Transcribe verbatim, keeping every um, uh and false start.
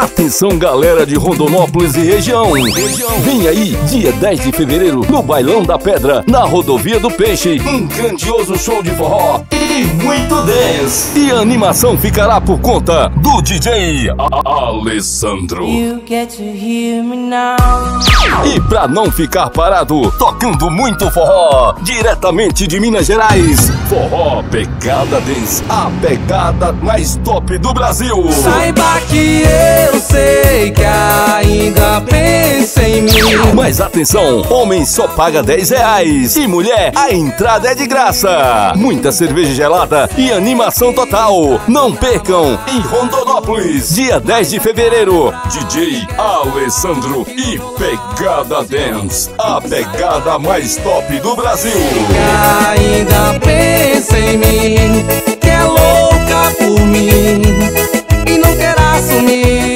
Atenção, galera de Rondonópolis e região. Vem aí, dia dez de fevereiro, no Bailão da Pedra, na Rodovia do Peixe, um grandioso show de forró e muito dance. E a animação ficará por conta do D J Alessandro. E pra não ficar parado, tocando muito forró, diretamente de Minas Gerais, forró Pegada Dance, a pegada mais top do Brasil. Saiba que eu Eu sei que ainda pensa em mim. Mas atenção, homem só paga dez reais e mulher, a entrada é de graça. Muita cerveja gelada e animação total. Não percam, em Rondonópolis, dia dez de fevereiro, D J Alessandro e Pegada Dance, a pegada mais top do Brasil. Que ainda pensa em mim, que é louca por mim e não quer assumir.